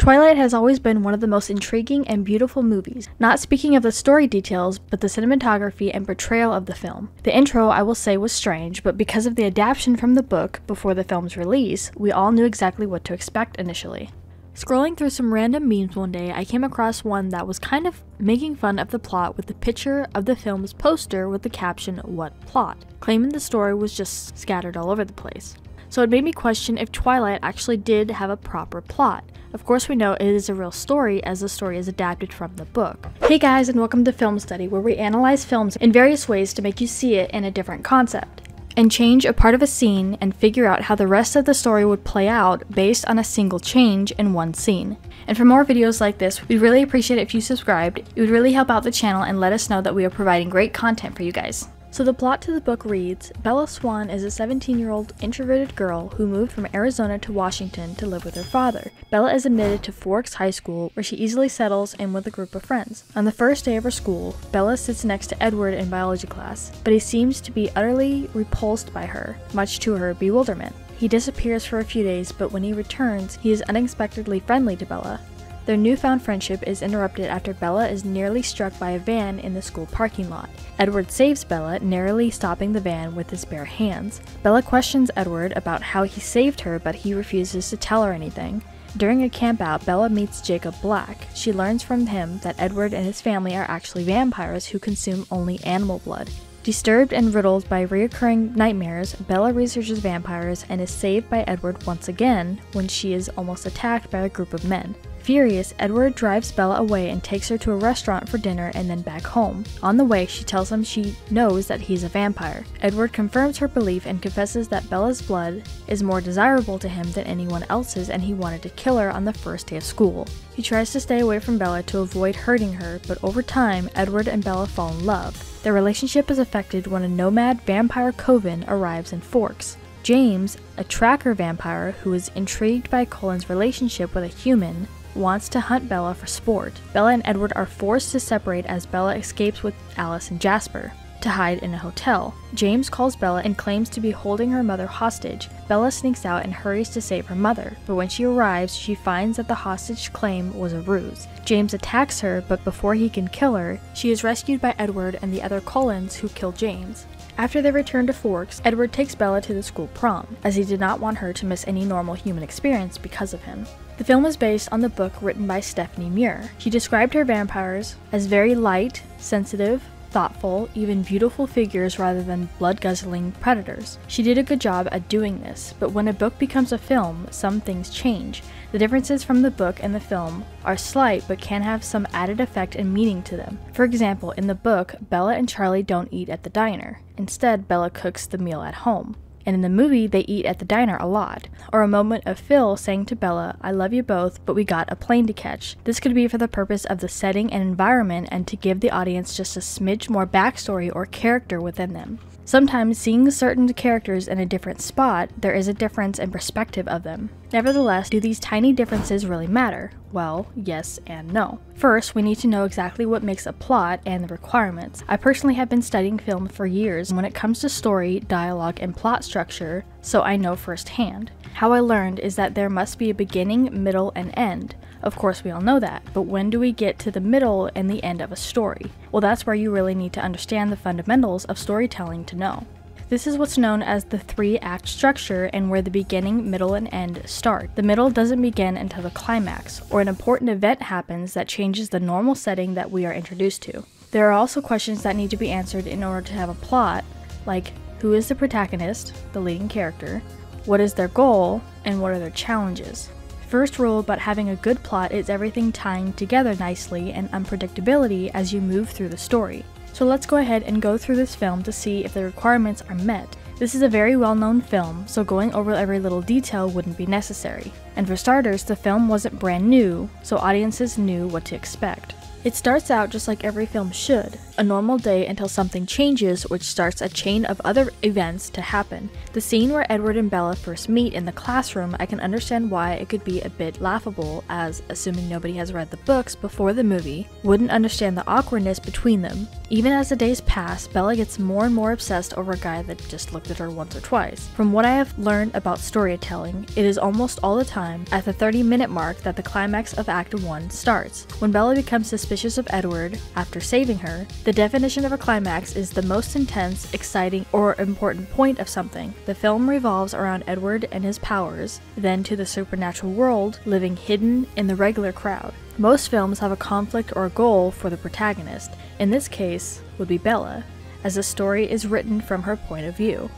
Twilight has always been one of the most intriguing and beautiful movies, not speaking of the story details, but the cinematography and portrayal of the film. The intro, I will say, was strange, but because of the adaptation from the book before the film's release, we all knew exactly what to expect initially. Scrolling through some random memes one day, I came across one that was kind of making fun of the plot with the picture of the film's poster with the caption, "What plot?" claiming the story was just scattered all over the place. So it made me question if Twilight actually did have a proper plot. Of course, we know it is a real story as the story is adapted from the book. Hey guys, and welcome to Film Study, where we analyze films in various ways to make you see it in a different concept, and change a part of a scene and figure out how the rest of the story would play out based on a single change in one scene. And for more videos like this, we'd really appreciate it if you subscribed. It would really help out the channel and let us know that we are providing great content for you guys. So the plot to the book reads, Bella Swan is a 17-year-old introverted girl who moved from Arizona to Washington to live with her father. Bella is admitted to Forks High School, where she easily settles in with a group of friends. On the first day of her school, Bella sits next to Edward in biology class, but he seems to be utterly repulsed by her, much to her bewilderment. He disappears for a few days, but when he returns, he is unexpectedly friendly to Bella. Their newfound friendship is interrupted after Bella is nearly struck by a van in the school parking lot. Edward saves Bella, narrowly stopping the van with his bare hands. Bella questions Edward about how he saved her, but he refuses to tell her anything. During a campout, Bella meets Jacob Black. She learns from him that Edward and his family are actually vampires who consume only animal blood. Disturbed and riddled by recurring nightmares, Bella researches vampires and is saved by Edward once again when she is almost attacked by a group of men. Furious, Edward drives Bella away and takes her to a restaurant for dinner and then back home. On the way, she tells him she knows that he's a vampire. Edward confirms her belief and confesses that Bella's blood is more desirable to him than anyone else's and he wanted to kill her on the first day of school. He tries to stay away from Bella to avoid hurting her, but over time, Edward and Bella fall in love. Their relationship is affected when a nomad vampire coven arrives in Forks. James, a tracker vampire who is intrigued by Cullens' relationship with a human, wants to hunt Bella for sport. Bella and Edward are forced to separate as Bella escapes with Alice and Jasper to hide in a hotel. James calls Bella and claims to be holding her mother hostage. Bella sneaks out and hurries to save her mother, but when she arrives, she finds that the hostage claim was a ruse. James attacks her, but before he can kill her, she is rescued by Edward and the other Cullens who kill James. After they return to Forks, Edward takes Bella to the school prom, as he did not want her to miss any normal human experience because of him. The film is based on the book written by Stephenie Meyer. She described her vampires as very light, sensitive, thoughtful, even beautiful figures rather than blood-guzzling predators. She did a good job at doing this, but when a book becomes a film, some things change. The differences from the book and the film are slight but can have some added effect and meaning to them. For example, in the book, Bella and Charlie don't eat at the diner. Instead, Bella cooks the meal at home. And in the movie, they eat at the diner a lot. Or a moment of Phil saying to Bella, "I love you both, but we got a plane to catch." This could be for the purpose of the setting and environment and to give the audience just a smidge more backstory or character within them. Sometimes seeing certain characters in a different spot, there is a difference in perspective of them. Nevertheless, do these tiny differences really matter? Well, yes and no. First, we need to know exactly what makes a plot and the requirements. I personally have been studying film for years when it comes to story, dialogue, and plot structure, so I know firsthand. How I learned is that there must be a beginning, middle, and end. Of course, we all know that, but when do we get to the middle and the end of a story? Well, that's where you really need to understand the fundamentals of storytelling to know. This is what's known as the three-act structure and where the beginning, middle, and end start. The middle doesn't begin until the climax, or an important event happens that changes the normal setting that we are introduced to. There are also questions that need to be answered in order to have a plot, like who is the protagonist, the leading character, what is their goal, and what are their challenges. First rule about having a good plot is everything tying together nicely and unpredictability as you move through the story. So let's go ahead and go through this film to see if the requirements are met. This is a very well-known film, so going over every little detail wouldn't be necessary. And for starters, the film wasn't brand new, so audiences knew what to expect. It starts out just like every film should, a normal day until something changes which starts a chain of other events to happen. The scene where Edward and Bella first meet in the classroom, I can understand why it could be a bit laughable as, assuming nobody has read the books before the movie, wouldn't understand the awkwardness between them. Even as the days pass, Bella gets more and more obsessed over a guy that just looked at her once or twice. From what I have learned about storytelling, it is almost all the time at the 30-minute mark that the climax of Act 1 starts. When Bella becomes suspicious of Edward after saving her, the definition of a climax is the most intense, exciting, or important point of something. The film revolves around Edward and his powers, then to the supernatural world, living hidden in the regular crowd. Most films have a conflict or goal for the protagonist, in this case would be Bella, as the story is written from her point of view.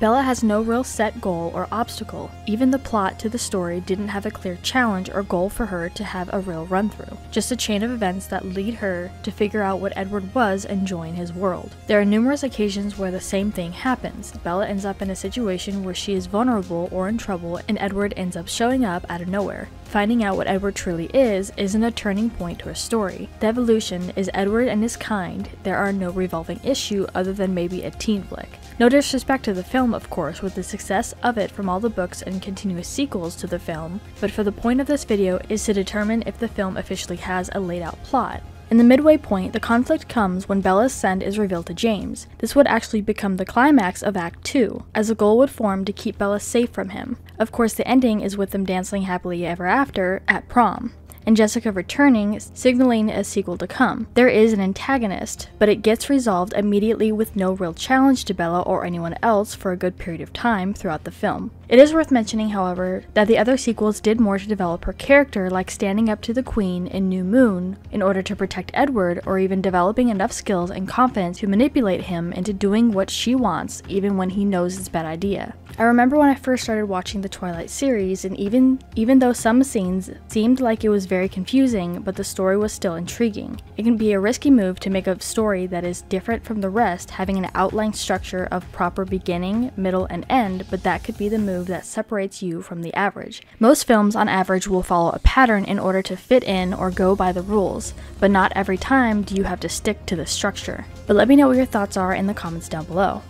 Bella has no real set goal or obstacle. Even the plot to the story didn't have a clear challenge or goal for her to have a real run-through, just a chain of events that lead her to figure out what Edward was and join his world. There are numerous occasions where the same thing happens. Bella ends up in a situation where she is vulnerable or in trouble, and Edward ends up showing up out of nowhere. Finding out what Edward truly is isn't a turning point to her story. The evolution is Edward and his kind. There are no revolving issue other than maybe a teen flick. No disrespect to the film, of course, with the success of it from all the books and continuous sequels to the film, but for the point of this video is to determine if the film officially has a laid out plot. In the midway point, the conflict comes when Bella's send is revealed to James. This would actually become the climax of Act 2, as a goal would form to keep Bella safe from him. Of course, the ending is with them dancing happily ever after at prom, and Jessica returning, signaling a sequel to come. There is an antagonist, but it gets resolved immediately with no real challenge to Bella or anyone else for a good period of time throughout the film. It is worth mentioning, however, that the other sequels did more to develop her character, like standing up to the Queen in New Moon in order to protect Edward, or even developing enough skills and confidence to manipulate him into doing what she wants even when he knows it's a bad idea. I remember when I first started watching the Twilight series, and even though some scenes seemed like it was very confusing, but the story was still intriguing. It can be a risky move to make a story that is different from the rest, having an outline structure of proper beginning, middle, and end, but that could be the move that separates you from the average. Most films on average will follow a pattern in order to fit in or go by the rules, but not every time do you have to stick to the structure. But let me know what your thoughts are in the comments down below.